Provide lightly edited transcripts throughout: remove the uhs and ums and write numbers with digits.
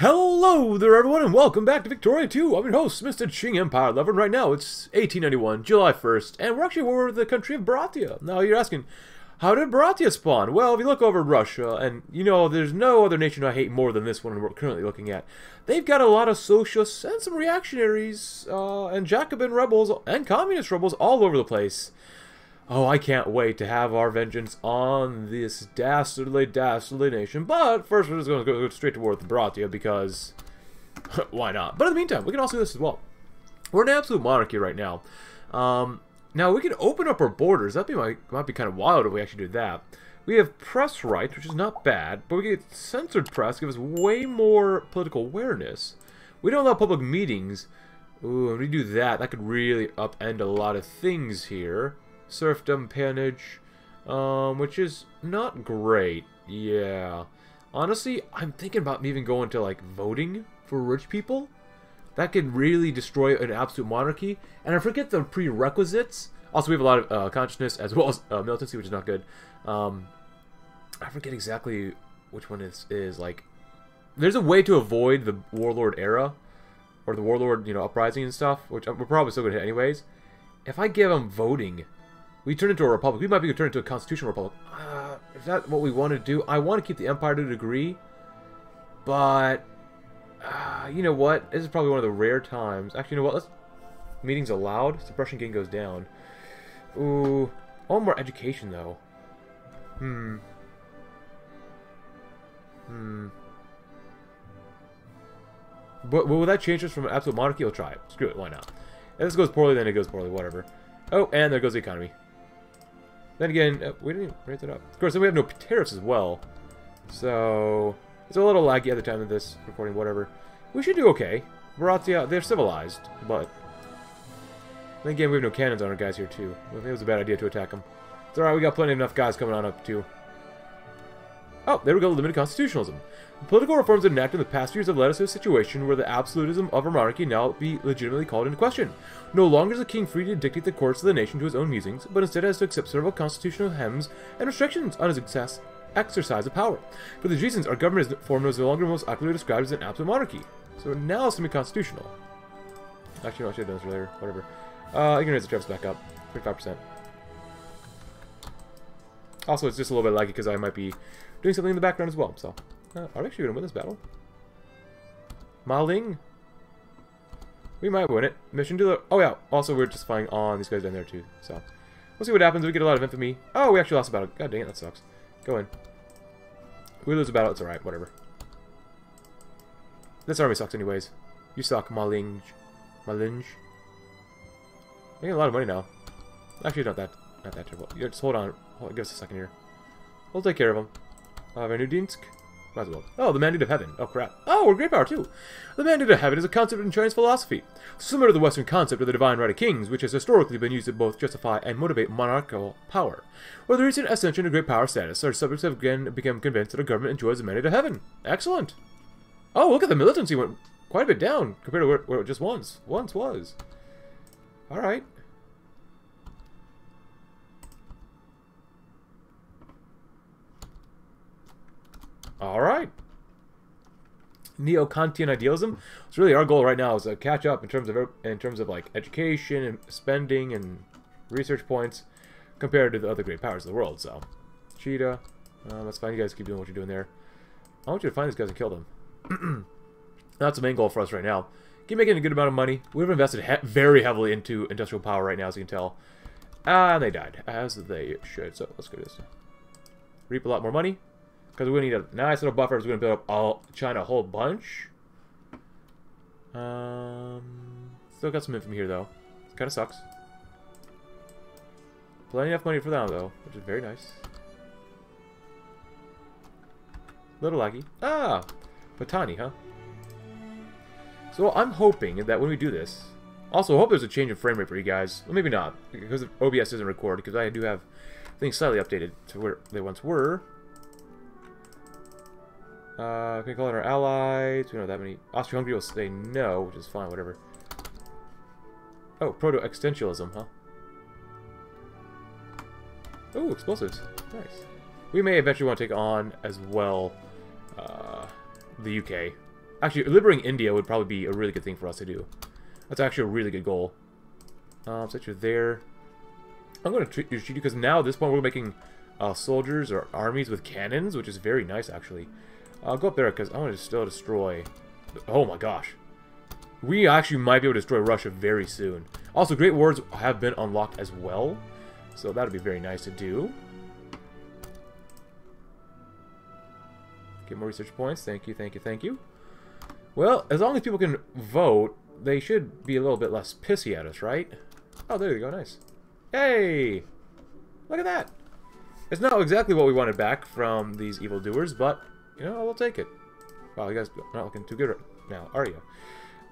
Hello there, everyone, and welcome back to Victoria 2. I'm your host, Mr. Qing Empire Lover, and right now it's 1891, July 1st, and we're actually over the country of Bratia. Now you're asking, how did Bratia spawn? Well, if you look over Russia, and you know, there's no other nation I hate more than this one we're currently looking at. They've got a lot of socialists and some reactionaries, and Jacobin rebels and communist rebels all over the place. Oh, I can't wait to have our vengeance on this dastardly, dastardly nation. But first, we're just going to go straight to war with Bratia because why not? But in the meantime, we can also do this as well. We're an absolute monarchy right now. Now, we can open up our borders. That might be kind of wild if we actually do that. We have press rights, which is not bad, but we get censored press, gives us way more political awareness. We don't allow public meetings. Ooh, if we do that, that could really upend a lot of things here. Serfdom, peonage, which is not great. Yeah. Honestly, I'm thinking about even going to, like, voting for rich people. That could really destroy an absolute monarchy. And I forget the prerequisites. Also, we have a lot of consciousness as well as militancy, which is not good. I forget exactly which one this is. Like, there's a way to avoid the warlord era or the warlord, you know, uprising and stuff, which we're probably still going to hit anyways. If I give them voting, we turn into a republic. We might be turning into a constitutional republic. Is that what we want to do? I want to keep the empire to a degree, but you know what? This is probably one of the rare times. Actually, you know what? Let's meetings allowed. Suppression gain goes down. Ooh, all more education though. But will that change us from an absolute monarchy? We'll try it. Screw it. Why not? If this goes poorly, then it goes poorly. Whatever. Oh, and there goes the economy. Then again, we didn't even rate that up. Of course, then we have no tariffs as well. So, it's a little laggy at the time of this recording, whatever. We should do okay. Bratia, they're civilized, but then again, we have no cannons on our guys here, too. Maybe it was a bad idea to attack them. It's alright, we got plenty of enough guys coming on up, too. Oh, there we go, limited constitutionalism. The political reforms enacted in the past years have led us to a situation where the absolutism of our monarchy now be legitimately called into question. No longer is the king free to dictate the course of the nation to his own musings, but instead has to accept several constitutional hems and restrictions on his exercise of power. For these reasons, our government form is no longer most accurately described as an absolute monarchy. So now it's semi-constitutional. Actually, no, I should have done this earlier. Whatever. You can raise the tariffs back up. 35%. Also, it's just a little bit laggy because I might be doing something in the background as well, so. Are we actually going to win this battle? Maling? We might win it. Mission to the... Oh, yeah. Also, we're just spying on these guys down there, too, so. We'll see what happens. We get a lot of infamy. Oh, we actually lost a battle. God dang it, that sucks. Go in. We lose a battle. It's alright. Whatever. This army sucks anyways. You suck, Maling. Maling. Making a lot of money now. Actually, not that terrible. Yeah, just hold on. Give us a second here. We'll take care of them. Vernudinsk. Might as well. Oh, the Mandate of Heaven. Oh, crap. Oh, we're great power, too. The Mandate of Heaven is a concept in Chinese philosophy, similar to the Western concept of the divine right of kings, which has historically been used to both justify and motivate monarchical power. With the recent ascension to great power status, our subjects have again become convinced that our government enjoys the Mandate of Heaven. Excellent. Oh, look at the militancy. Went quite a bit down compared to where it just once was. All right. Alright. Neo-Kantian idealism. It's really our goal right now is to catch up in terms of like education and spending and research points compared to the other great powers of the world. So, Cheetah. That's fine. You guys keep doing what you're doing there. I want you to find these guys and kill them. That's the main goal for us right now. Keep making a good amount of money. We've invested very heavily into industrial power right now, as you can tell. And they died, as they should. So, let's go to this. Reap a lot more money. Because we need a nice little buffer. We're going to build up all China a whole bunch. Still got some infamy here, though. It kind of sucks. Plenty enough money for that, though. Which is very nice. Little laggy. Ah! Patani, huh? So I'm hoping that when we do this... Also, I hope there's a change in frame rate for you guys. Well, maybe not. Because OBS doesn't record. Because I do have things slightly updated to where they once were. Can we call in our allies? We don't have that many. Austria-Hungary will say no, which is fine, whatever. Oh, proto existentialism, huh? Oh, explosives. Nice. We may eventually want to take on, as well, the UK. Actually, liberating India would probably be a really good thing for us to do. That's actually a really good goal. Since you're there, I'm going to treat you because now at this point we're making soldiers or armies with cannons, which is very nice actually. I'll go up there because I want to still destroy... Oh my gosh. We actually might be able to destroy Russia very soon. Also, Great Wars have been unlocked as well. So that would be very nice to do. Get more research points. Thank you, thank you, thank you. Well, as long as people can vote, they should be a little bit less pissy at us, right? Oh, there you go, nice. Hey! Look at that! It's not exactly what we wanted back from these evildoers, but, you know, we'll take it. Wow, you guys are not looking too good right now, are you?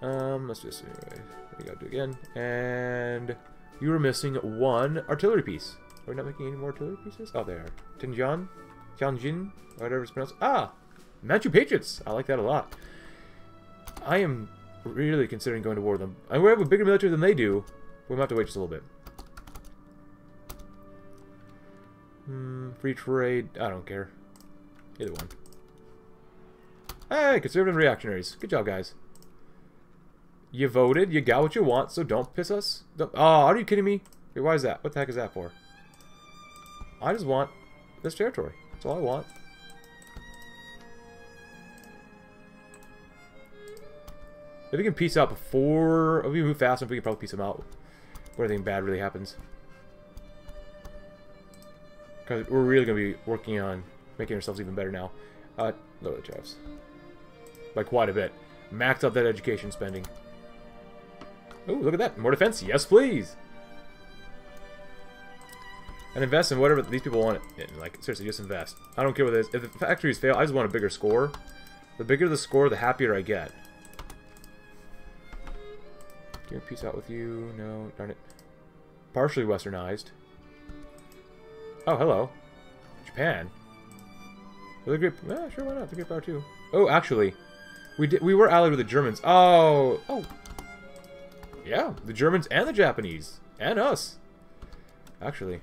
Let's just, anyway, we gotta do it again. And you were missing one artillery piece. Are we not making any more artillery pieces? Oh, they are. Tianjin, whatever it's pronounced. Ah! Manchu Patriots! I like that a lot. I am really considering going to war with them. I mean, we have a bigger military than they do. We might have to wait just a little bit. Free trade. I don't care. Either one. Hey, conservative reactionaries. Good job, guys. You voted. You got what you want, so don't piss us. Don't, oh, are you kidding me? Wait, why is that? What the heck is that for? I just want this territory. That's all I want. If we can peace out before... If we move fast enough, we can probably peace them out before anything bad really happens. Because we're really going to be working on making ourselves even better now. Lower the tariffs. By quite a bit. Max up that education spending. Oh, look at that. More defense. Yes, please. And invest in whatever these people want it in. Like, seriously, just invest. I don't care what it is. If the factories fail, I just want a bigger score. The bigger the score, the happier I get. Can I peace out with you? No, darn it. Partially westernized. Oh, hello. Japan. Really great. Yeah, sure, why not? It's a great power, too. Oh, actually, we were allied with the Germans. Oh, oh. Yeah, the Germans and the Japanese. And us. Actually.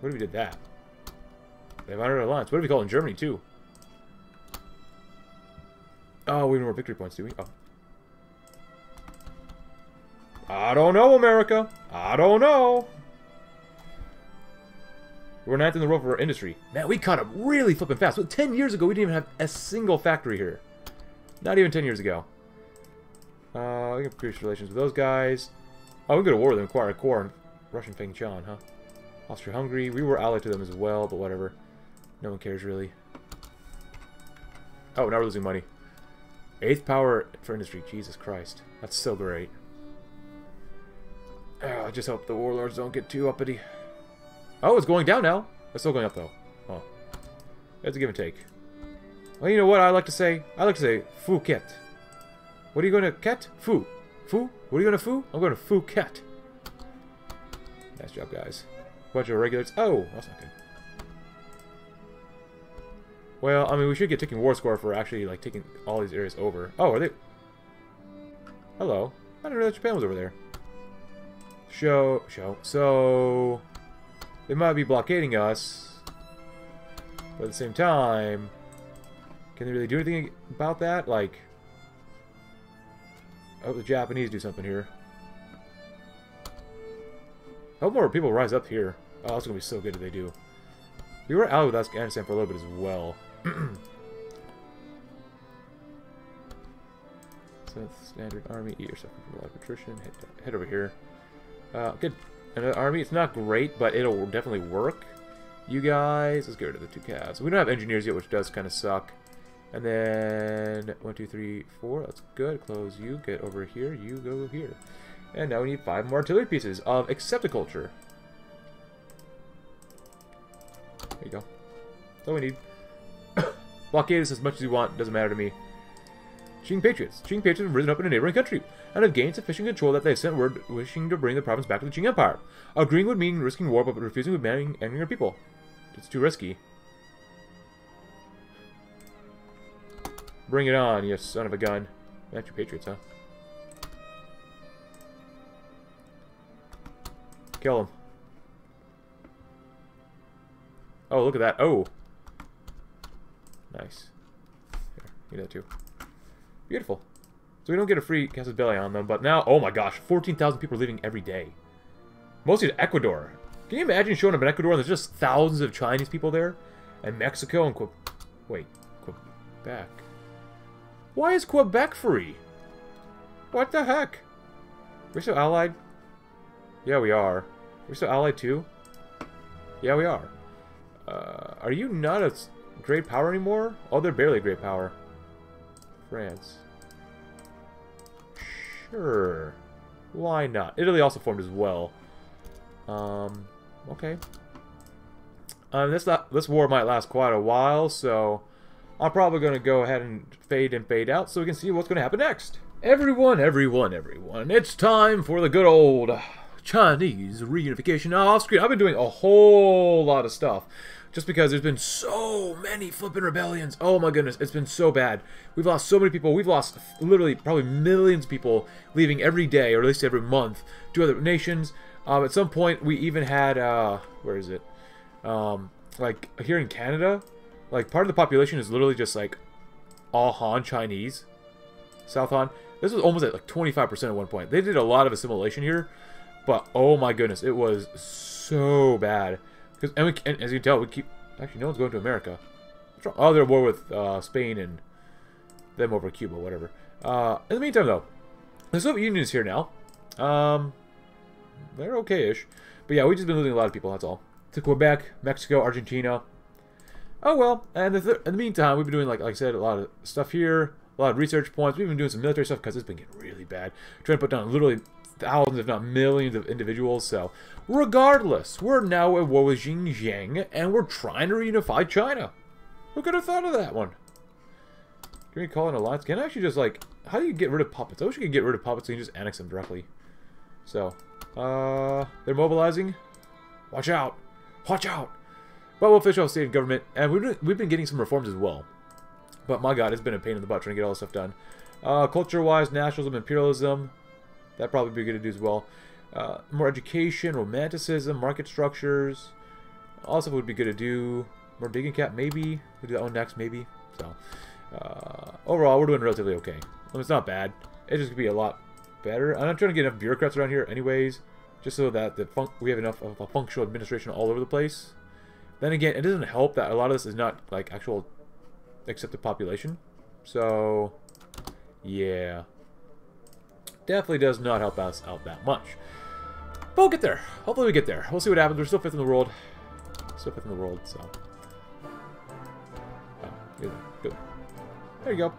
What if we did that? They've honored our alliance. What do we call in Germany, too? Oh, we need more victory points, do we? Oh. I don't know, America. I don't know. We're ninth in the world for our industry. Man, we caught up really flipping fast. But 10 years ago, we didn't even have a single factory here. Not even 10 years ago. We can increase relations with those guys. Oh, we can go to war with them. Acquire a core in Russian Fengchan, huh? Austria-Hungary. We were allied to them as well, but whatever. No one cares, really. Oh, now we're losing money. 8th power for industry. Jesus Christ. That's so great. I just hope the warlords don't get too uppity. Oh, it's going down now. It's still going up, though. Oh. That's a give and take. Well, you know what I like to say? I like to say, foo ket. What are you going to ket? Foo. Foo? What are you going to foo? I'm going to foo ket. Nice job, guys. Bunch of regulars. Oh, that's not good. Well, I mean, we should get taking war score for actually, like, taking all these areas over. Oh, are they... Hello. I didn't know that Japan was over there. So... They might be blockading us. But at the same time... Can they really do anything about that? Like... I hope the Japanese do something here. I hope more people rise up here. Oh, that's gonna be so good if they do. We were allied with Afghanistan for a little bit as well. So standard army, eat yourself from a lot of attrition. Head over here. Good. Another army. It's not great, but it'll definitely work. You guys, let's get rid of the two calves. We don't have engineers yet, which does kind of suck. And then 1, 2, 3, 4. That's good. Close you. Get over here. You go here. And now we need 5 more artillery pieces of accepticulture. There you go. That's all we need. Blockade us as much as you want. Doesn't matter to me. Qing Patriots. Qing Patriots have risen up in a neighboring country and have gained sufficient control that they have sent word wishing to bring the province back to the Qing Empire. Agreeing would mean risking war, but refusing would mean angering our people. It's too risky. Bring it on, you son of a gun. That's your Patriots, huh? Kill him. Oh, look at that. Oh. Nice. Here, you know too. Beautiful. So we don't get a free Casa Belli on them, but now, oh my gosh, 14,000 people are leaving every day. Mostly to Ecuador. Can you imagine showing up in Ecuador and there's just thousands of Chinese people there? And Mexico and Quebec. Why is Quebec free? What the heck? We're still allied? Yeah, we are. We're still allied too? Yeah, we are. Are you not a great power anymore? Oh, they're barely a great power. France. Sure. Why not? Italy also formed as well. Okay. This war might last quite a while, so I'm probably going to go ahead and fade out so we can see what's going to happen next. Everyone. It's time for the good old Chinese reunification. Now, off screen, I've been doing a whole lot of stuff just because there's been so many flipping rebellions. Oh my goodness, it's been so bad. We've lost so many people. We've lost literally probably millions of people leaving every day, or at least every month, to other nations. At some point, we even had, where is it? Like, here in Canada, like, part of the population is literally just, like, all Han Chinese. South Han. This was almost at, like, 25% at one point. They did a lot of assimilation here, but, oh my goodness, it was so bad. And as you can tell, we keep... Actually, no one's going to America. What's wrong? Oh, they're at war with Spain and them over Cuba, whatever. In the meantime, though, the Soviet Union is here now. They're okay-ish. But yeah, we've just been losing a lot of people, that's all. To Quebec, Mexico, Argentina. Oh, well. And in the meantime, we've been doing, like I said, a lot of stuff here. A lot of research points. We've been doing some military stuff because it's been getting really bad. Trying to put down literally thousands, if not millions, of individuals. So, regardless, we're now at war with Xinjiang, and we're trying to reunify China. Who could have thought of that one? Can we call an alliance? Can I actually just, like... How do you get rid of puppets? I wish you could get rid of puppets so you can just annex them directly. So, they're mobilizing. Watch out. Watch out. But we'll official state and government, and we've been getting some reforms as well. But my god, it's been a pain in the butt trying to get all this stuff done. Culture-wise, nationalism, imperialism. That'd probably be good to do as well. More education, romanticism, market structures. All stuff would be good to do. More digging cap, maybe. We'll do that one next, maybe. So, overall, we're doing relatively okay. I mean, it's not bad. It just could be a lot better. I'm not trying to get enough bureaucrats around here anyways. Just so that we have enough of a functional administration all over the place. Then again, it doesn't help that a lot of this is not, like, actual... accepted population. So, yeah. Definitely does not help us out that much. But we'll get there. Hopefully we get there. We'll see what happens. We're still 5th in the world. Still 5th in the world, so. Oh, good. Good. There you go.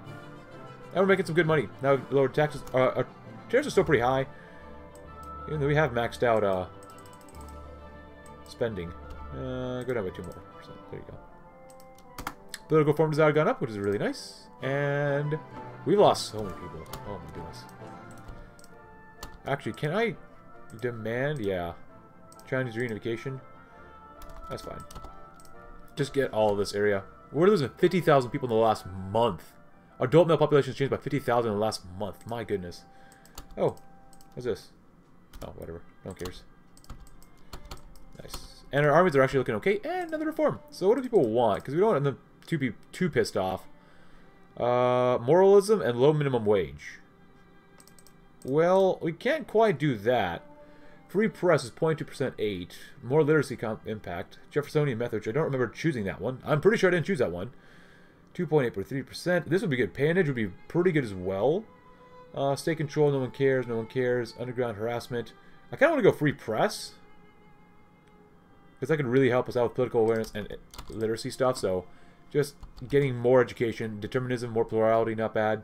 Now we're making some good money. Now we've lowered taxes. Our shares are still pretty high. Even though we have maxed out spending. Go down by 2 more. So, there you go. Political form desire gone up, which is really nice. And we've lost so many people. Oh my goodness. Actually, can I demand... Yeah. Chinese reunification? That's fine. Just get all of this area. We're losing 50,000 people in the last month. Adult male population has changed by 50,000 in the last month. My goodness. Oh. What's this? Oh, whatever. No one cares. Nice. And our armies are actually looking okay. And another reform. So what do people want? Because we don't want them to be too pissed off. Moralism and low minimum wage. Well, we can't quite do that. Free press is 0.2% 8. More literacy impact. Jeffersonian method, which I don't remember choosing that one. I'm pretty sure I didn't choose that one. 2.8 per 3%. This would be good. Peonage would be pretty good as well. State control, no one cares, no one cares. Underground harassment. I kind of want to go free press. Because that could really help us out with political awareness and literacy stuff, so... Just getting more education, determinism, more plurality, not bad.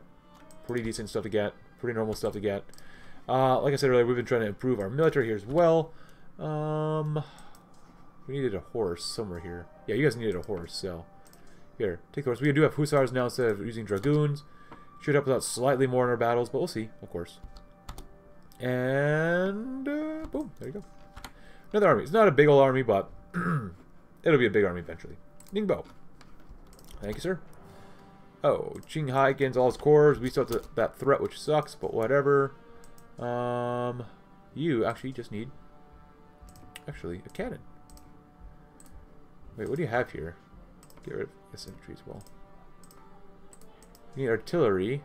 Pretty decent stuff to get. Pretty normal stuff to get. Like I said earlier, we've been trying to improve our military here as well. We needed a horse somewhere here. Yeah, you guys needed a horse, so... Here, take the horse. We do have hussars now instead of using dragoons. Should help us out slightly more in our battles, but we'll see, of course. And... boom, there you go. Another army. It's not a big old army, but... it'll be a big army eventually. Ningbo. Thank you, sir. Oh, Qinghai gains all his cores. We still have that threat, which sucks, but whatever. You actually just need... Actually, a cannon. Wait, what do you have here? Get rid of this infantry as well. We need artillery.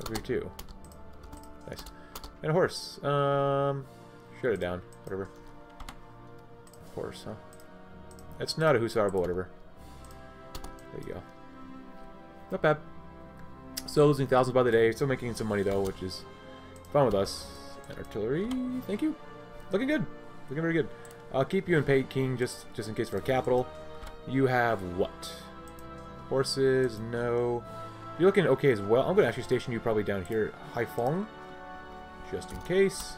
Over here too. Nice. And a horse. Shoot it down. Whatever. Horse, huh? It's not a hussar, but whatever. There you go. Not bad. Still losing thousands by the day. Still making some money though, which is fine with us. And artillery. Thank you. Looking good. Looking very good. I'll keep you in pay, King, just in case for capital. You have what? Horses? No. You're looking okay as well. I'm going to actually station you probably down here at Haifeng, just in case.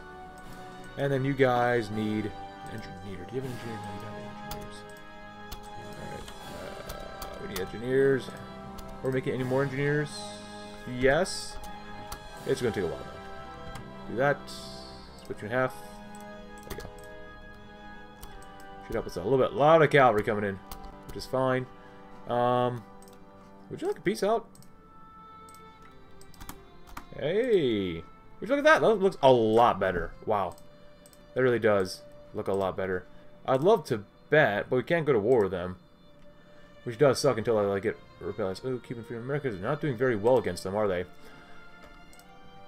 And then you guys need an engineer. Do you have an engineer? No, you don't have engineers. Alright. We need engineers. We're making any more engineers? Yes. It's going to take a while, though. Do that. Split you in half. There you go. Should help us out a little bit. A lot of cavalry coming in, which is fine. Would you like a piece out? Hey! Would you look at that? That looks a lot better. Wow. That really does look a lot better. I'd love to bet, but we can't go to war with them. Which does suck until I like get realized. Oh, Cuban Free Americans are not doing very well against them, are they?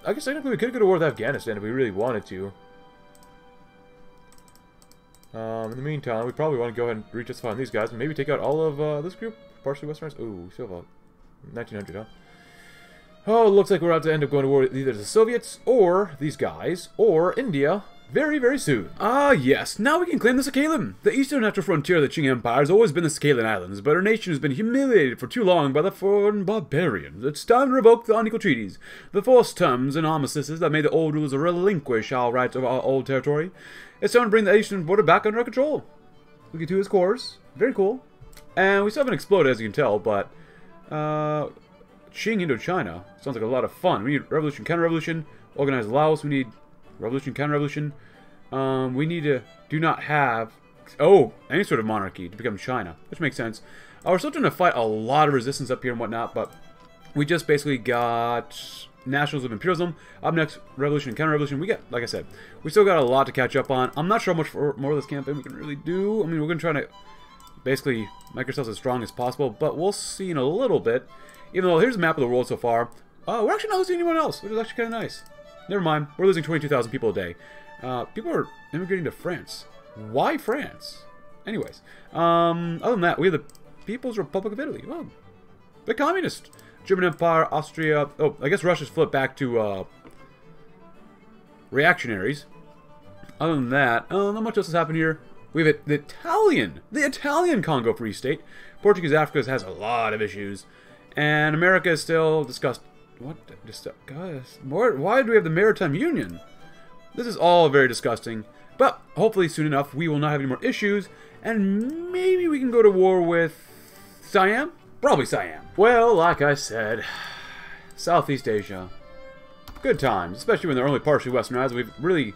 I guess technically we could go to war with Afghanistan if we really wanted to. In the meantime, we probably want to go ahead and re-justify on these guys and maybe take out all of this group. Partially Westerners. Ooh, we still have 1900, huh? Oh, looks like we're about to end up going to war with either the Soviets or these guys or India very, very soon. Ah, yes. Now we can claim the Sakhalin. The eastern natural frontier of the Qing Empire has always been the Sakhalin Islands, but our nation has been humiliated for too long by the foreign barbarians. It's time to revoke the unequal treaties, the forced terms and armistices that made the old rulers relinquish our rights over our old territory. It's time to bring the eastern border back under our control. We get to his cores. Very cool. And we still haven't exploded, as you can tell, but... Qing Indochina sounds like a lot of fun. We need revolution, counter-revolution, organized Laos. We need revolution, counter-revolution. We need to do not have any sort of monarchy to become China, which makes sense. We're still trying to fight a lot of resistance up here and whatnot, but we just basically got nationalism, imperialism. Up next, revolution, counter-revolution. We got, like I said, we still got a lot to catch up on. I'm not sure how much more of this campaign we can really do. I mean, we're going to try to basically make ourselves as strong as possible, but we'll see in a little bit. Even though here's a map of the world so far, we're actually not losing anyone else, which is actually kind of nice. Never mind, we're losing 22,000 people a day. People are immigrating to France. Why France? Anyways, other than that, we have the People's Republic of Italy. Well, the communist German Empire, Austria. Oh, I guess Russia's flipped back to reactionaries. Other than that, not much else has happened here. We have the Italian Congo Free State. Portuguese Africa has a lot of issues. And America is still discussed. What? Why do we have the Maritime Union? This is all very disgusting. But hopefully soon enough we will not have any more issues. And maybe we can go to war with Siam? Probably Siam. Well, like I said, Southeast Asia. Good times. Especially when they're only partially westernized. We've really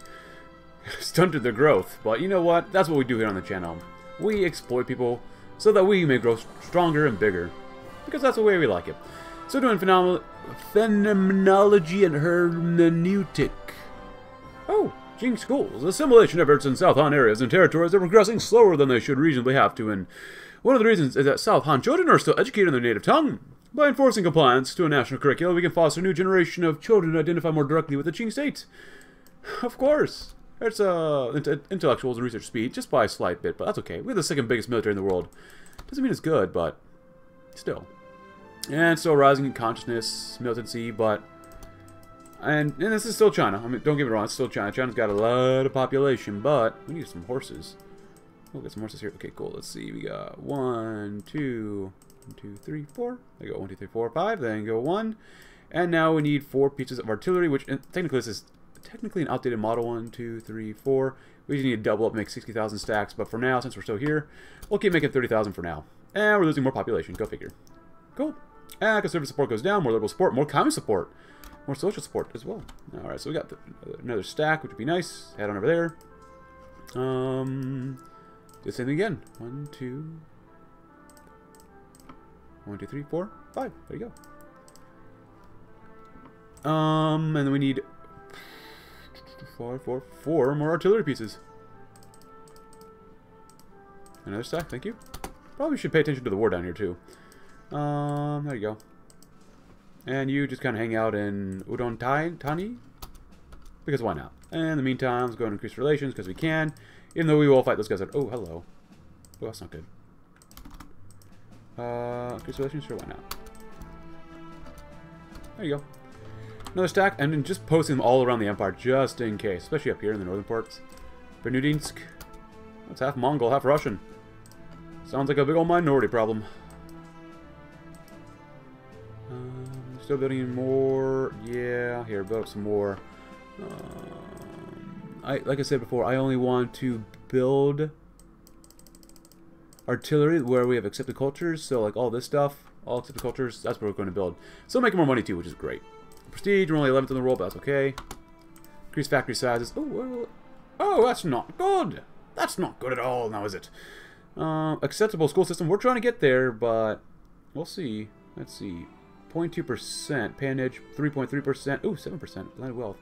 stunted their growth. But you know what? That's what we do here on the channel. We exploit people so that we may grow stronger and bigger. Because that's the way we like it. So doing Phenomenology and hermeneutic. Oh, Qing schools. Assimilation efforts in South Han areas and territories are progressing slower than they should reasonably have to, and one of the reasons is that South Han children are still educated in their native tongue. By enforcing compliance to a national curriculum, we can foster a new generation of children who identify more directly with the Qing state. Of course. It's intellectuals and research speed, just by a slight bit, but that's okay. We're the second biggest military in the world. Doesn't mean it's good, but still. And still rising in consciousness, militancy, but... And this is still China. I mean, don't get me wrong, it's still China. China's got a lot of population, but we need some horses. We'll get some horses here. Okay, cool. Let's see. We got 1, 2, 1, 2, 3, 4. There you go. 1, 2, 3, 4, 5. Then go 1. And now we need 4 pieces of artillery, which technically this is technically an outdated model. 1, 2, 3, 4. We just need to double up and make 60,000 stacks. But for now, since we're still here, we'll keep making 30,000 for now. And we're losing more population. Go figure. Cool. And conservative support goes down, more liberal support, more common support, more social support as well. Alright, so we got another stack, which would be nice. Head on over there. Do the same thing again. 1, 2, 3, 4, 5. There you go. And then we need 4 more artillery pieces. Another stack, thank you. Probably should pay attention to the war down here too. There you go. And you just kind of hang out in Udon Tai Tani? Because why not? And in the meantime, let's go and increase relations because we can. Even though we will fight those guys out. Oh, hello. Oh, that's not good. Increase relations? Sure, why not? There you go. Another stack, and then just posting them all around the empire just in case. Especially up here in the northern parts. Bernudinsk. That's half Mongol, half Russian. Sounds like a big old minority problem. Still building more. Yeah, here, build up some more. Like I said before, I only want to build artillery where we have accepted cultures. So, like, all this stuff, all accepted cultures, that's what we're going to build. So, making more money, too, which is great. Prestige, we're only 11th in the world, but that's okay. Increase factory sizes. Oh, that's not good. That's not good at all now, is it? Acceptable school system. We're trying to get there, but we'll see. Let's see. 0.2%, pannage, 3.3%, ooh, 7%, landed wealth.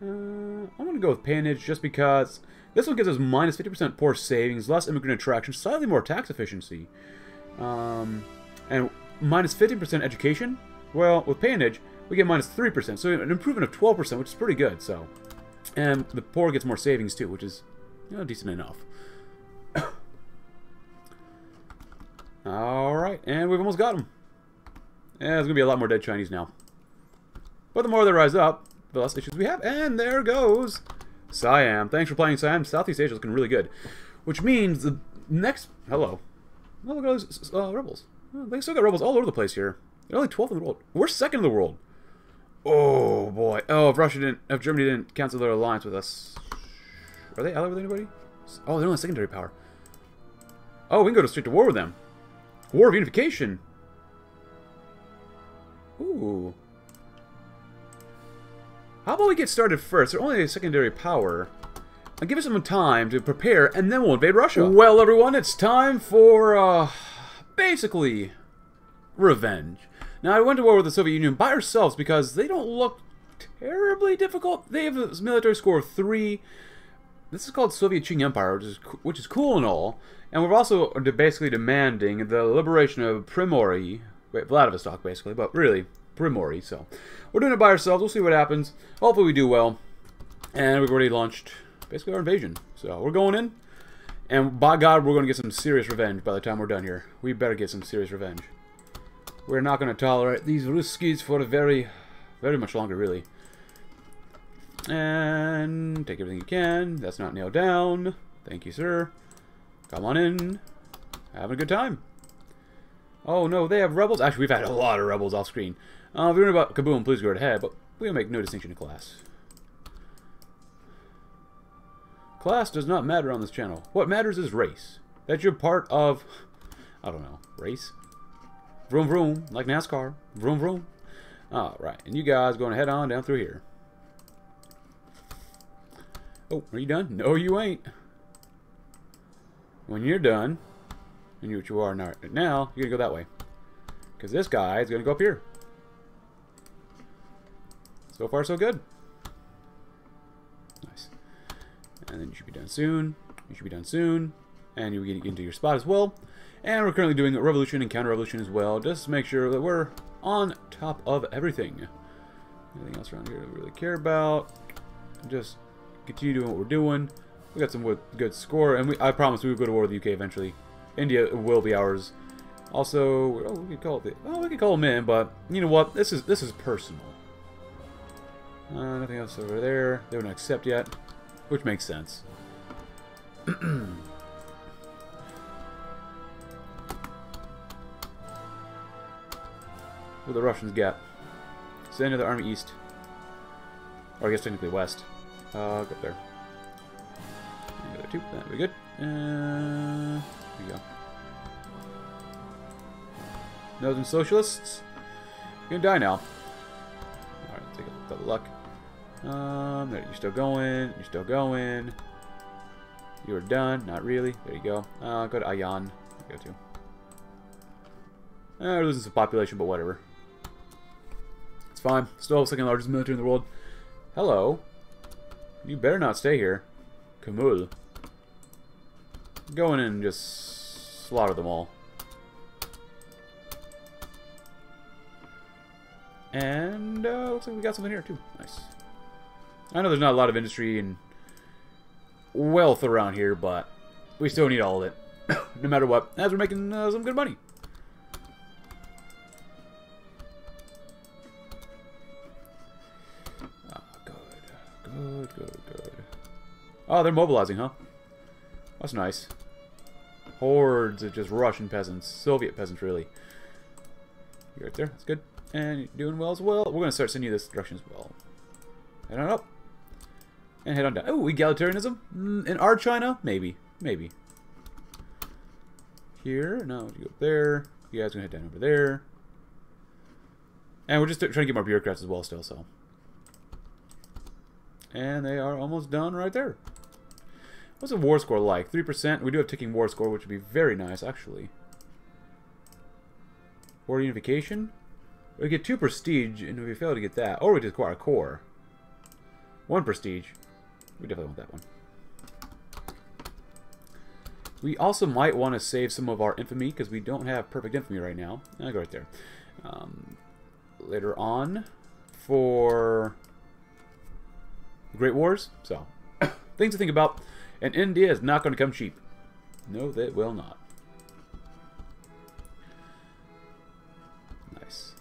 I'm going to go with pannage just because this one gives us minus 50% poor savings, less immigrant attraction, slightly more tax efficiency. And minus 50% education? Well, with pannage, we get minus 3%, so an improvement of 12%, which is pretty good, so. And the poor gets more savings too, which is, you know, decent enough. Alright, and we've almost got him. Yeah, there's going to be a lot more dead Chinese now. But the more they rise up, the less issues we have. And there goes Siam. Thanks for playing, Siam. Southeast Asia is looking really good. Which means the next... Hello. Oh, look at all these rebels. Oh, they still got rebels all over the place here. They're only 12th in the world. We're 2nd in the world. Oh, boy. Oh, if Russia didn't... If Germany didn't cancel their alliance with us... Are they allied with anybody? Oh, they're only secondary power. Oh, we can go straight to war with them. War of Unification. Ooh. How about we get started first? They're only a secondary power. I'll give us some time to prepare, and then we'll invade Russia. Well, everyone, it's time for, basically, revenge. Now, I went to war with the Soviet Union by ourselves because they don't look terribly difficult. They have a military score of 3. This is called Soviet Qing Empire, which is cool and all. And we're also basically demanding the liberation of Primorye. Wait, Vladivostok, basically, but really, Primorye, so. We're doing it by ourselves, we'll see what happens. Hopefully we do well. And we've already launched, basically, our invasion. So, we're going in, and by God, we're going to get some serious revenge by the time we're done here. We better get some serious revenge. We're not going to tolerate these Ruskies for very, very much longer, really. And take everything you can. That's not nailed down. Thank you, sir. Come on in. Have a good time. Oh no, they have rebels? Actually, we've had a lot of rebels off screen. If you're wondering about Kaboom, please go right ahead, but we'll make no distinction in class. Class does not matter on this channel. What matters is race. That you're part of, I don't know, race? Vroom vroom, like NASCAR. Vroom vroom. Alright, and you guys going to head on down through here. Oh, are you done? No, you ain't. When you're done, and you what you are now, you're gonna go that way. Because this guy is gonna go up here. So far, so good. Nice. And then you should be done soon. You should be done soon. And you're getting into your spot as well. And we're currently doing a revolution and counter-revolution as well, just to make sure that we're on top of everything. Anything else around here that we really care about? Just continue doing what we're doing. We got some good score, and I promise we will go to war with the UK eventually. India will be ours. Also, oh, we could call it. Oh, we could call them in, but you know what? This is personal. Nothing else over there. They wouldn't accept yet, which makes sense. What do the Russians got? Send another army east, or I guess technically west. Go up there. Go there too. That'd be good. There you go. Northern Socialists. You're gonna die now. Alright, take a little luck. There, you're still going. You're still going. You are done. Not really. There you go. Go to Ayan. Go to. We're losing some population, but whatever. It's fine. Still have the 2nd largest military in the world. Hello. You better not stay here. Kamul. Go in and just slaughter them all. And looks like we got something here too. Nice. I know there's not a lot of industry and wealth around here, but we still need all of it, no matter what, as we're making some good money. Oh, good. Oh, they're mobilizing, huh? That's nice. Hordes of just Russian peasants, Soviet peasants, really. You're right there. That's good. And you're doing well as well. We're going to start sending you this direction as well. Head on up. And head on down. Oh, egalitarianism? In our China? Maybe. Maybe. Here. No, you go up there. You guys are going to head down over there. And we're just trying to get more bureaucrats as well still, so. And they are almost done right there. What's the war score like? 3%. We do have ticking war score, which would be very nice, actually. War unification? We get 2 prestige, and if we fail to get that, or we just acquire a core. 1 prestige. We definitely want that one. We also might want to save some of our infamy, because we don't have perfect infamy right now. I'll go right there. Later on, for the Great Wars. So, things to think about. And India is not going to come cheap. No, they will not. Nice.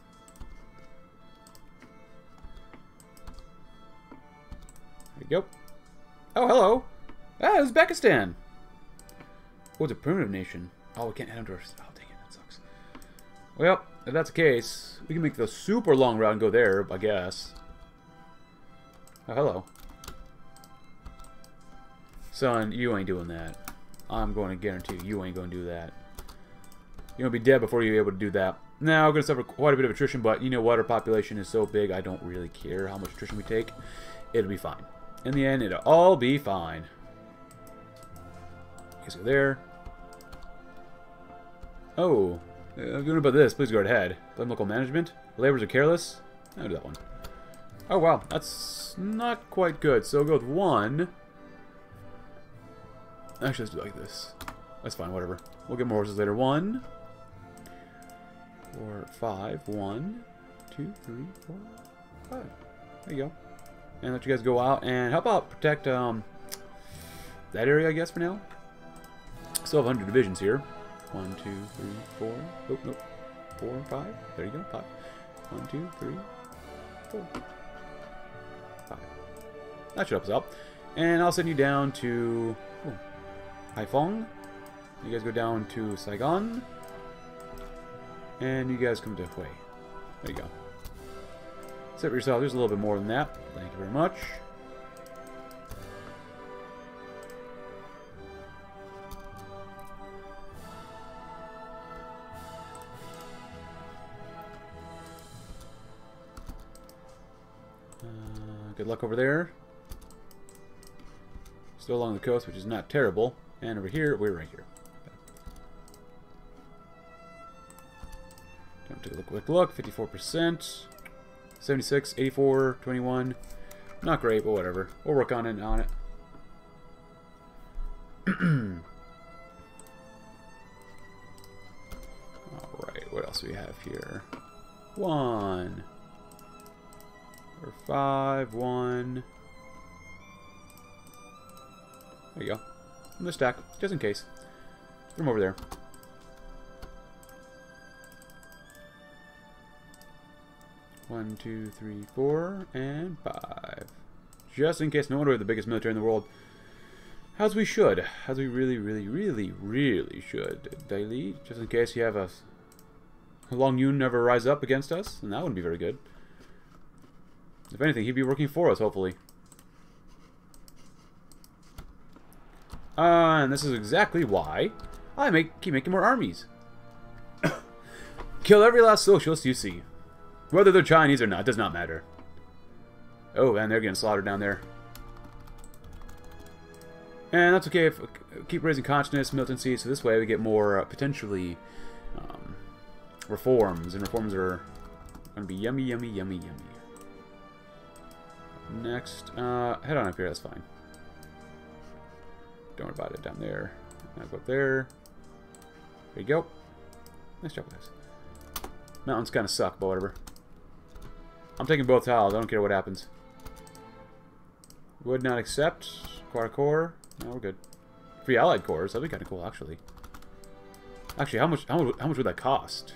There you go. Oh, hello. Ah, Uzbekistan. Oh, it's a primitive nation. Oh, we can't add them to our... Oh, dang it, that sucks. Well, if that's the case, we can make the super long route and go there, I guess. Oh, hello. Son, you ain't doing that. I'm going to guarantee you ain't going to do that. You're going to be dead before you're able to do that. Now, we're going to suffer quite a bit of attrition, but you know what? Our population is so big, I don't really care how much attrition we take. It'll be fine. In the end, it'll all be fine. You guys go there. Oh, I'm good about this. Please go right ahead. Blame local management. Laborers are careless. I'll do that one. Oh, wow. That's not quite good. So, we'll go with 1... Actually, let's do it like this. That's fine, whatever. We'll get more horses later. 1, 4, 5. 1, 2, 3, 4, 5. There you go. And let you guys go out and help out. Protect that area, I guess, for now. Still have 100 divisions here. 1, 2, 3, 4. Oh, nope. 4, 5. There you go. 5. 1, 2, 3, 4. 5. That should help us out. And I'll send you down to... Oh. Haiphong. You guys go down to Saigon. And you guys come to Hue. There you go. Set for yourself. There's a little bit more than that. Thank you very much. Good luck over there. Still along the coast, which is not terrible. And over here, we're right here. Time to take a quick look. 54%. 76, 84, 21. Not great, but whatever. We'll work on it. Alright, what else do we have here? 1, 4, 5, 1. There you go. In the stack, just in case. From over there. One, two, three, 4, and 5. Just in case. No wonder we're the biggest military in the world. As we should. As we really, really, really, really should. Daily, just in case you have a Long Yun never rise up against us, and that wouldn't be very good. If anything, he'd be working for us, hopefully. And this is exactly why I keep making more armies. Kill every last socialist you see. Whether they're Chinese or not, does not matter. Oh, and they're getting slaughtered down there. And that's okay if keep raising consciousness, militancy, so this way we get more potentially reforms. And reforms are going to be yummy, yummy, yummy, yummy. Next, head on up here, that's fine. Don't worry about it down there. Now go up there. There you go. Nice job, guys. Mountains kind of suck, but whatever. I'm taking both tiles. I don't care what happens. Would not accept. Quad core. No, we're good. Free allied cores. That'd be kind of cool, actually. Actually, how much would that cost?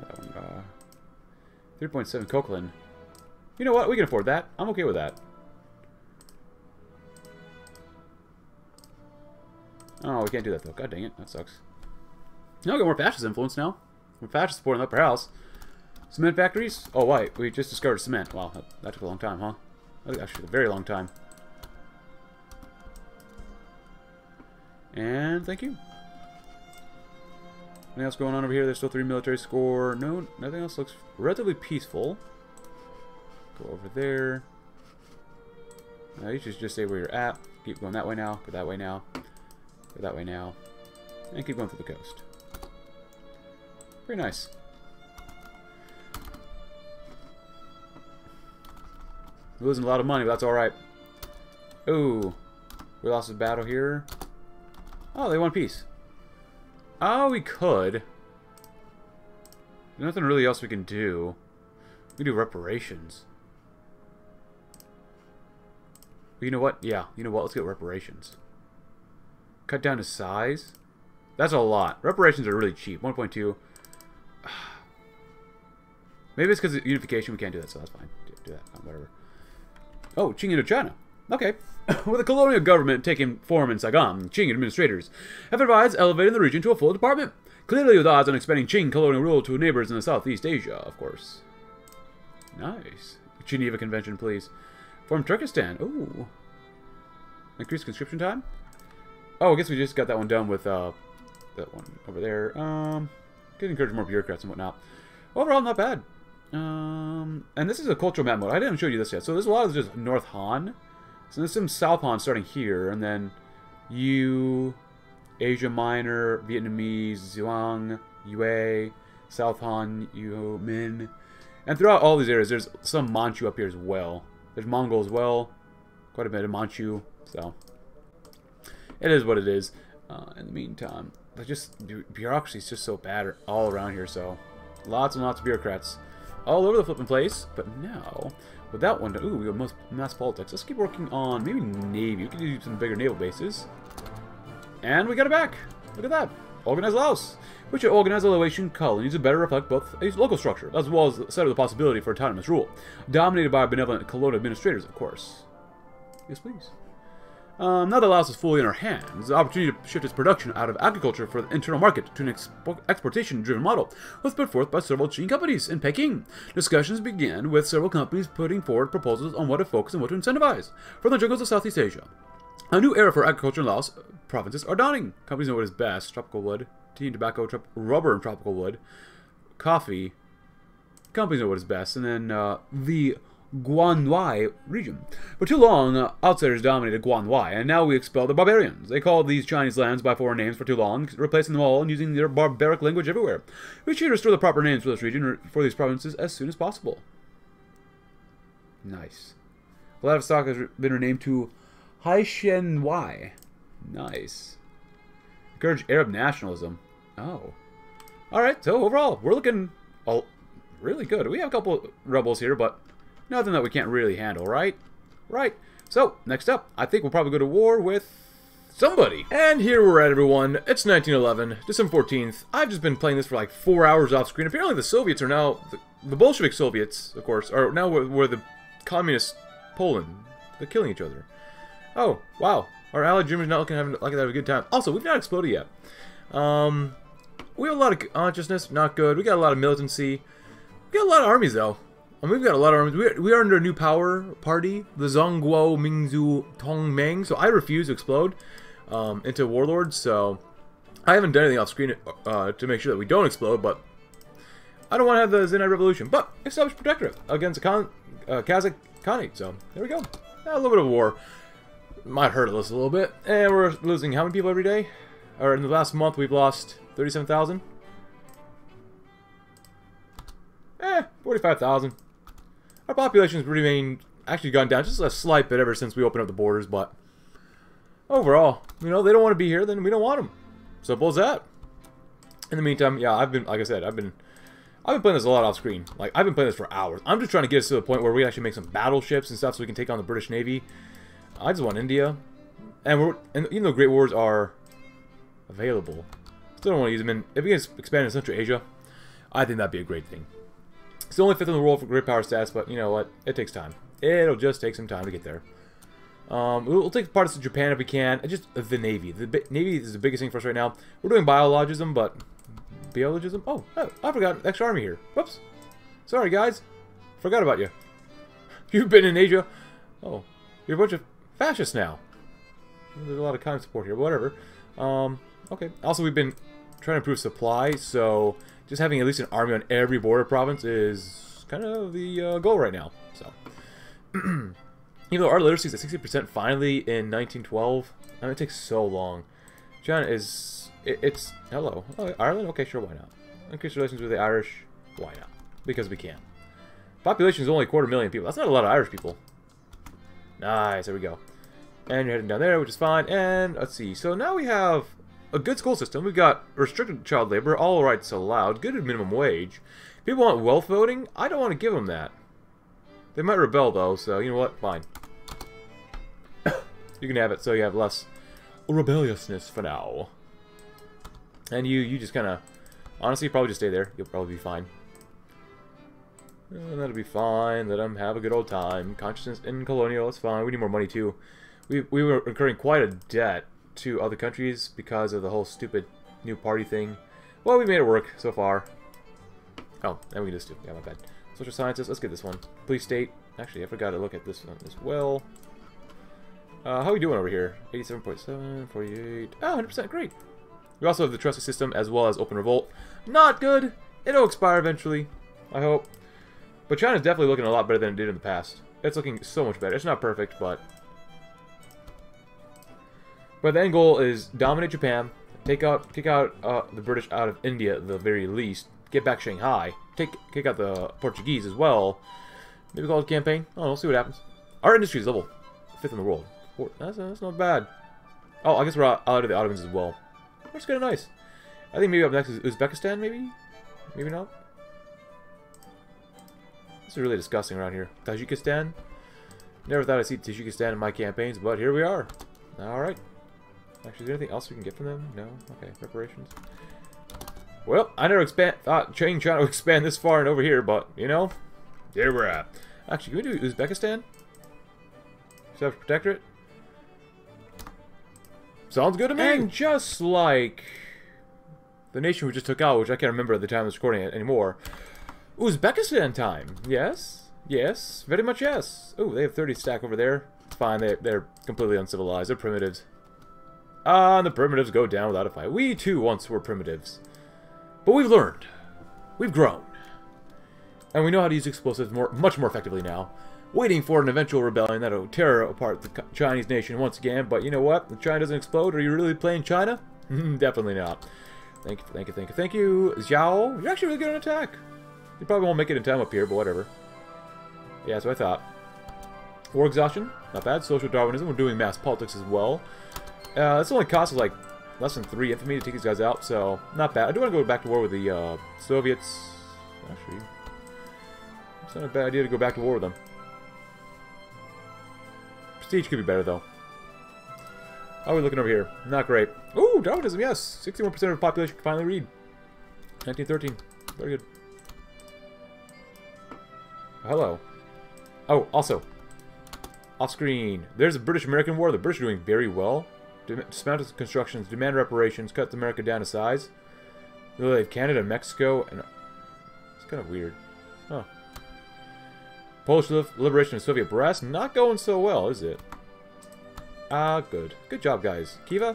That one, 3.7 Kokand. You know what? We can afford that. I'm okay with that. Oh, we can't do that, though. God dang it. That sucks. Now we got more fascist influence now. More fascist support in the upper house. Cement factories? Oh, wait. We just discovered cement. Wow, that took a long time, huh? That took actually a very long time. And thank you. Anything else going on over here? There's still 3 military score. No, nothing else looks relatively peaceful. Go over there. Now you should just stay where you're at. Keep going that way now. Go that way now. Go that way now. And keep going through the coast. Very nice. We're losing a lot of money, but that's alright. Ooh. We lost a battle here. Oh, they want peace. Oh, we could. There's nothing really else we can do. We do reparations. But you know what? Yeah, you know what? Let's get reparations. Cut down to size? That's a lot. Reparations are really cheap. 1.2. Maybe it's because of unification. We can't do that, so that's fine. Do that. Whatever. Oh, Qing Indochina. Okay. With a colonial government taking form in Saigon, Qing administrators have advised elevating the region to a full department, clearly with odds on expanding Qing colonial rule to neighbors in the Southeast Asia, of course. Nice. Geneva Convention, please. Form Turkestan. Ooh. Increased conscription time? Oh, I guess we just got that one done with that one over there. Could encourage more bureaucrats and whatnot. Overall, not bad. And this is a cultural map mode. I didn't show you this yet. So there's a lot of just North Han. So there's some South Han starting here, and then Yu, Asia Minor, Vietnamese, Zhuang, Yue, South Han, Yu, Min. And throughout all these areas, there's some Manchu up here as well. There's Mongol as well. Quite a bit of Manchu. So it is what it is. In the meantime, bureaucracy is just so bad all around here. So lots and lots of bureaucrats all over the flipping place. But now, with that one, ooh, we got mass politics. Let's keep working on maybe navy. We can do some bigger naval bases. And we got it back. Look at that. Organize Laos. We should organize Laotian colonies to better reflect both a local structure, as well as settle the possibility for autonomous rule, dominated by benevolent colonial administrators, of course. Yes, please. Now that Laos is fully in our hands, the opportunity to shift its production out of agriculture for the internal market to an exportation-driven model was put forth by several Qing companies in Peking. Discussions began with several companies putting forward proposals on what to focus and what to incentivize from the jungles of Southeast Asia. A new era for agriculture in Laos provinces are dawning. Companies know what is best: tropical wood, tea and tobacco, rubber and tropical wood, coffee. Companies know what is best, and then the Guanwai region. For too long, outsiders dominated Guanwai, and now we expel the barbarians. They called these Chinese lands by foreign names for too long, replacing them all and using their barbaric language everywhere. We should restore the proper names for this region, for these provinces, as soon as possible. Nice. Vladivostok has been renamed to Haishenwai. Nice. Encourage Arab nationalism. Oh. Alright, so overall, we're looking really good. We have a couple rebels here, but nothing that we can't really handle, right? Right. So, next up, I think we'll probably go to war with somebody. And here we're at, everyone. It's 1911, December 14th. I've just been playing this for like 4 hours off screen. Apparently the Soviets are now, the Bolshevik Soviets, of course, are now where the communist Poland. They're killing each other. Oh, wow. Our allied Germans not looking like they have a good time. Also, we've not exploded yet. We have a lot of consciousness, not good. We got a lot of militancy. We got a lot of armies, though. I mean, we've got a lot of armies. We are under a new power party, the Zongguo Minzu Tongmeng. So I refuse to explode into warlords. So I haven't done anything off screen to make sure that we don't explode. But I don't want to have the Zenai Revolution. But established protectorate against Kazakh Khanate. So there we go. A little bit of war might hurt us a little bit. And we're losing how many people every day? Or in the last month, we've lost 37,000. 45,000. Our population's remained, actually gone down just a slight bit ever since we opened up the borders, but overall, you know, they don't want to be here, then we don't want them. Simple as that. In the meantime, yeah, I've been, like I said, I've been playing this a lot off screen. Like, I've been playing this for hours. I'm just trying to get us to the point where we actually make some battleships and stuff so we can take on the British Navy. I just want India. And even though Great Wars are available, still don't want to use them. And if we can expand in Central Asia, I think that'd be a great thing. Still only 5th in the world for great power stats, but you know what? It takes time. It'll just take some time to get there. We'll take parts of Japan if we can. Just the Navy. The Navy is the biggest thing for us right now. We're doing biologism, but... Biologism? Oh, I forgot. Extra army here. Whoops. Sorry, guys. Forgot about you. You've been in Asia. Oh. You're a bunch of fascists now. There's a lot of kind support here, but whatever. Okay. Also, we've been trying to improve supply, so... just having at least an army on every border province is kind of the goal right now. So... even though our literacy is at 60% finally in 1912, I mean, it takes so long. China is... It's... Hello. Oh, Ireland? Okay, sure, why not? Increase relations with the Irish? Why not? Because we can. Population is only 250,000 people. That's not a lot of Irish people. Nice, there we go. And you're heading down there, which is fine. And, let's see. So now we have a good school system. We've got restricted child labor, all rights allowed, good minimum wage. People want wealth voting? I don't want to give them that. They might rebel, though, so you know what? Fine. You can have it, so you have less rebelliousness for now. And you just kind of... honestly, probably just stay there. You'll probably be fine. And that'll be fine. Let them have a good old time. Consciousness in colonial, it's fine. We need more money, too. We were incurring quite a debt to other countries because of the whole stupid new party thing. Well, we made it work so far. Oh, and we can just do... yeah, my bad. Social sciences, let's get this one. Police state. Actually, I forgot to look at this one as well. How are we doing over here? 87.7, 48... oh, 100%, great. We also have the trusted system as well as open revolt. Not good. It'll expire eventually, I hope. But China's definitely looking a lot better than it did in the past. It's looking so much better. It's not perfect, but... but the end goal is dominate Japan, kick out the British out of India at the very least, get back Shanghai, kick out the Portuguese as well. Maybe call it a campaign. Oh, we'll see what happens. Our industry is level 5th in the world. That's not bad. Oh, I guess we're out of the Ottomans as well. That's kind of nice. I think maybe up next is Uzbekistan, maybe? Maybe not? This is really disgusting around here. Tajikistan? Never thought I'd see Tajikistan in my campaigns, but here we are. Alright. Actually, is there anything else we can get from them? No? Okay, preparations. Well, I never thought Qing China would expand this far and over here, but, you know, there we're at. Actually, can we do Uzbekistan? Self-protectorate? Sounds good to me! And just like the nation we just took out, which I can't remember at the time of this recording anymore, Uzbekistan time! Yes? Yes? Very much yes! Oh, they have 30 stack over there. It's fine, they're completely uncivilized. They're primitives. And the primitives go down without a fight. We, too, once were primitives. But we've learned. We've grown. And we know how to use explosives much more effectively now. Waiting for an eventual rebellion that'll tear apart the Chinese nation once again. But you know what? If China doesn't explode, are you really playing China? Definitely not. Thank you, thank you, thank you, thank you. Xiao, you're actually really good on attack. You probably won't make it in time up here, but whatever. Yeah, that's what I thought. War exhaustion, not bad. Social Darwinism, we're doing mass politics as well. This only costs like less than 3 infamy to take these guys out, so not bad. I do want to go back to war with the Soviets. Actually, it's not a bad idea to go back to war with them. Prestige could be better, though. How are we looking over here? Not great. Ooh, Darwinism, yes! 61% of the population can finally read. 1913. Very good. Hello. Oh, also, off screen, there's a British-American war. The British are doing very well. Dismantle constructions, demand reparations, cut America down to size. They have Canada, Mexico, and... it's kind of weird. Huh. Polish liberation of Soviet brass. Not going so well, is it? Ah, good. Good job, guys. Kiva,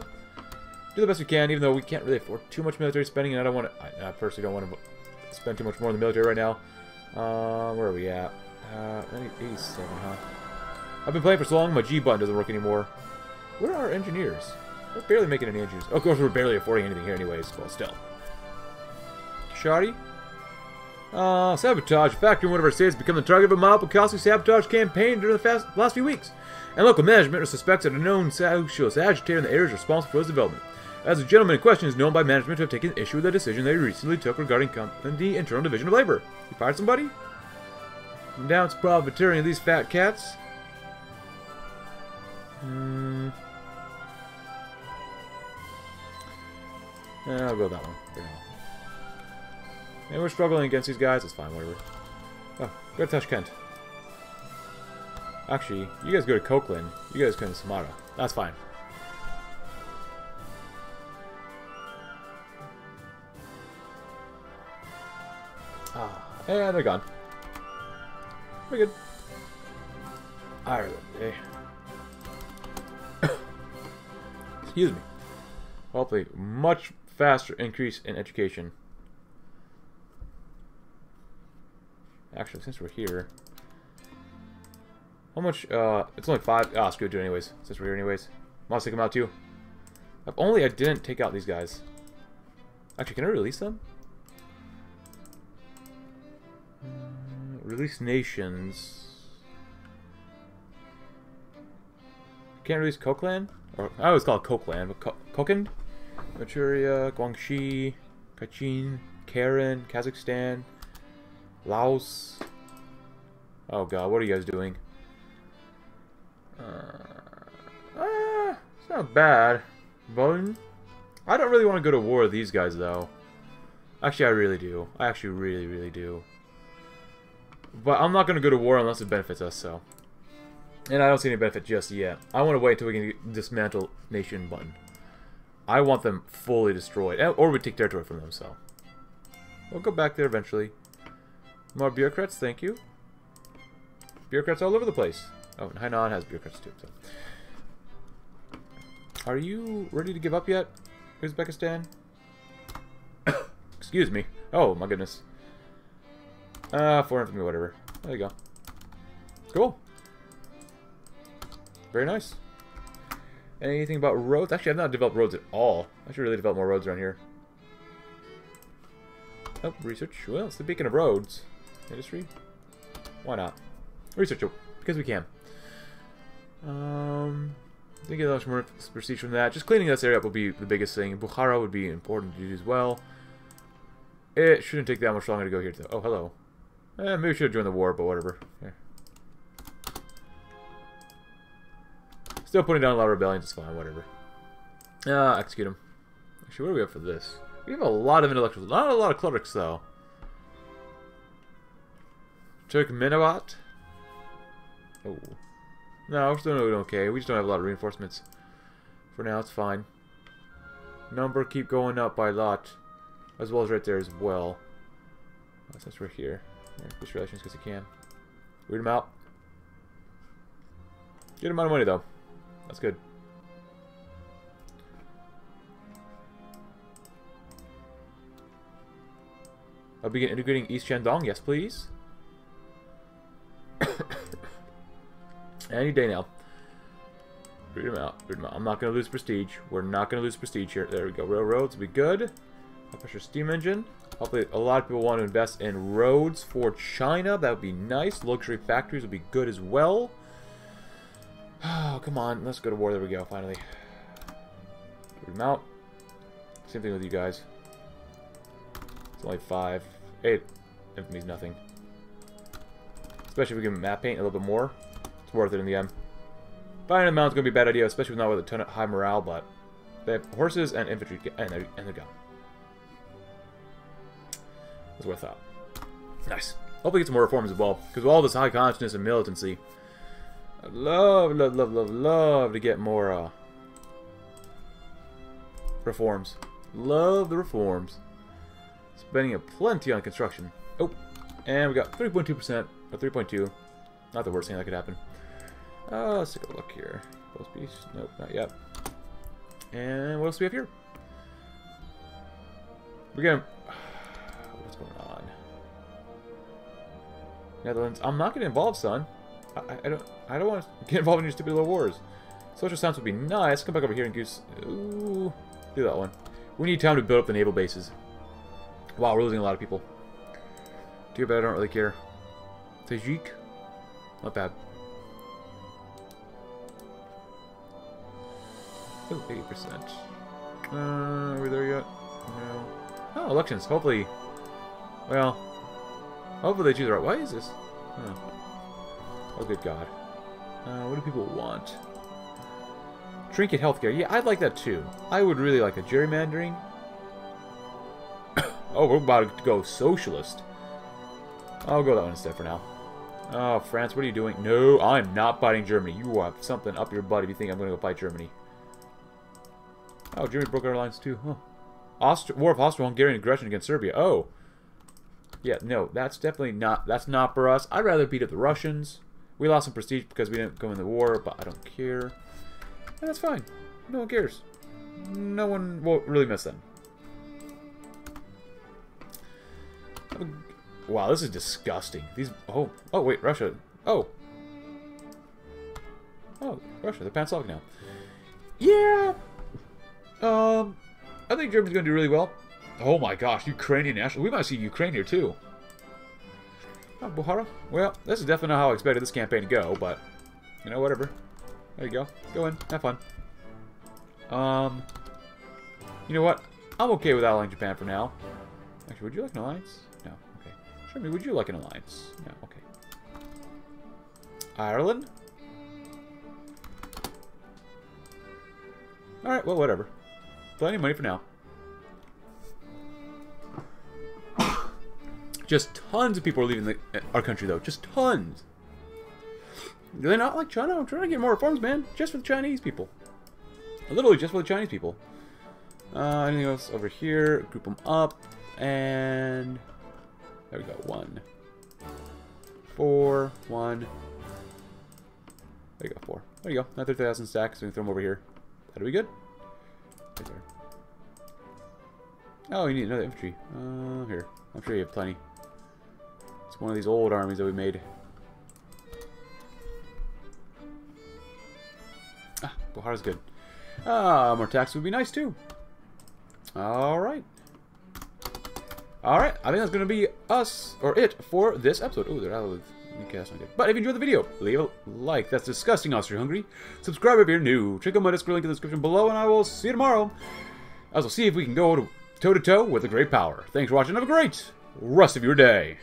do the best we can, even though we can't really afford too much military spending, and I don't want to... I personally don't want to spend too much more in the military right now. Where are we at? 87, huh? I've been playing for so long, my G button doesn't work anymore. Where are our engineers? We're barely making any engineers. Of course, we're barely affording anything here anyways. Well, still. Shoddy? Sabotage. Factory in one of our states has become the target of a mild costly sabotage campaign during the last few weeks. And local management suspects that a known socialist agitator in the area is responsible for his development. as the gentleman in question is known by management to have taken issue with the decision they recently took regarding company internal division of labor. You fired somebody? Now it's profiteering of these fat cats. I'll go with that one for now. And we're struggling against these guys. It's fine, whatever. Oh, go to Tashkent. Actually, you guys go to Kokand. You guys come to Samara. That's fine. Ah, and they're gone. Pretty good. Ireland, eh? Excuse me. Hopefully, much faster increase in education. Actually, since we're here, how much? It's only 5. Ah, screw it, anyways. Since we're here, anyways, I'll take them out too. If only I didn't take out these guys. Actually, can I release them? Release nations. Can't release Kokand. Or I always call it Kokand, but Kokand, Manchuria, Guangxi, Kachin, Karen, Kazakhstan. Laos. Oh god, what are you guys doing? It's not bad. Bone. I don't really want to go to war with these guys, though. Actually, I really do. I actually really, really do. But I'm not going to go to war unless it benefits us, so. And I don't see any benefit just yet. I want to wait until we can dismantle Nation 1. I want them fully destroyed. Or we take territory from them, so. We'll go back there eventually. More bureaucrats, thank you. Bureaucrats all over the place. Oh, and Hainan has bureaucrats too. So. Are you ready to give up yet, Uzbekistan? Excuse me. Oh, my goodness. Foreign for me, whatever. There you go. Cool. Very nice. Anything about roads? Actually, I've not developed roads at all. I should really develop more roads around here. Oh, research. Well, it's the beacon of roads. Industry? Why not? Research it, because we can. Think get much more prestige from that. Just cleaning this area up will be the biggest thing. Bukhara would be important to do as well. It shouldn't take that much longer to go here, though. Oh, hello. Maybe we should have joined the war, but whatever. Here. Still putting down a lot of rebellions. It's fine, whatever. Execute them. Actually, what are we up for this? We have a lot of intellectuals. Not a lot of clerics, though. Turkmenabad. Oh. No, we're still doing okay. We just don't have a lot of reinforcements. For now, it's fine. Number keep going up by a lot. As well as right there as well. Since we're here. Push relations because we can. Weed them out. Good amount of money, though. That's good. I'll begin integrating East Shandong. Yes, please. Any day now. Root them out. Root them out. I'm not going to lose prestige. We're not going to lose prestige here. There we go. Railroads will be good. I'll push your steam engine. Hopefully, a lot of people want to invest in roads for China. That would be nice. Luxury factories would be good as well. Oh, come on. Let's go to war. There we go. Finally. Root them out. Same thing with you guys. Only 5. 8 means nothing. Especially if we give him map paint a little bit more. It's worth it in the end. Buying an amount is going to be a bad idea, especially not with a ton of high morale, but they have horses and infantry, and they're gone. That's what I thought. Nice. Hopefully get some more reforms involved, because with all this high consciousness and militancy, I'd love to get more reforms. Love the reforms. Spending a plenty on construction. Oh, and we got 3.2%, or 3.2. Not the worst thing that could happen. Let's take a look here. Close piece. Nope, not yet. And what else do we have here? We got... What's going on? Netherlands. I'm not getting involved, son. I don't want to get involved in your stupid little wars. Social science would be nice. Come back over here and goose. Ooh, do that one. We need time to build up the naval bases. Wow, we're losing a lot of people. Too bad, I don't really care. Tajik? Not bad. Ooh, 80%. Are we there yet? No. Oh, elections. Hopefully. Well. Hopefully they choose the right. Why is this? Oh, oh good God. What do people want? Trinket healthcare. Yeah, I'd like that too. I would really like a gerrymandering. Oh, we're about to go socialist. I'll go that one instead for now. Oh, France, what are you doing? No, I'm not fighting Germany. You have something up your butt if you think I'm going to go fight Germany. Oh, Germany broke our lines too. Huh. War of Austro-Hungarian aggression against Serbia. Oh. Yeah, no, that's definitely not... That's not for us. I'd rather beat up the Russians. We lost some prestige because we didn't go in the war, but I don't care. And that's fine. No one cares. No one will really miss them. Wow, this is disgusting. These... Oh, oh wait, Russia. Oh. Oh, Russia. They're Pan-Slavic now. Yeah. I think Germany's going to do really well. Oh my gosh, Ukrainian national. We might see Ukraine here too. Oh, Bukhara. Well, this is definitely not how I expected this campaign to go, but... You know, whatever. There you go. Go in. Have fun. You know what? I'm okay with allying Japan for now. Actually, would you like an alliance? No. Okay. Germany, would you like an alliance? No. Okay. Ireland? Alright, well, whatever. Plenty of money for now. Just tons of people are leaving our country, though. Just tons. Do they not like China? I'm trying to get more reforms, man. Just for the Chinese people. Literally just for the Chinese people. Anything else over here? Group them up. And... There we go. 1, 4, 1. There you go. 4. There you go. Another 3,000 stacks. We can throw them over here. That'll be good. Right there. Oh, you need another infantry. Here. I'm sure you have plenty. It's one of these old armies that we made. Ah, Bukhara's good. Ah, more tax would be nice too. Alright. Alright, I think that's going to be us, or it, for this episode. Oh, they're out of the cast. But if you enjoyed the video, leave a like. That's disgusting, Austria-Hungary. Subscribe if you're new. Check out my Discord link in the description below, and I will see you tomorrow. As we'll see if we can go toe-to-toe with a great power. Thanks for watching. Have a great rest of your day.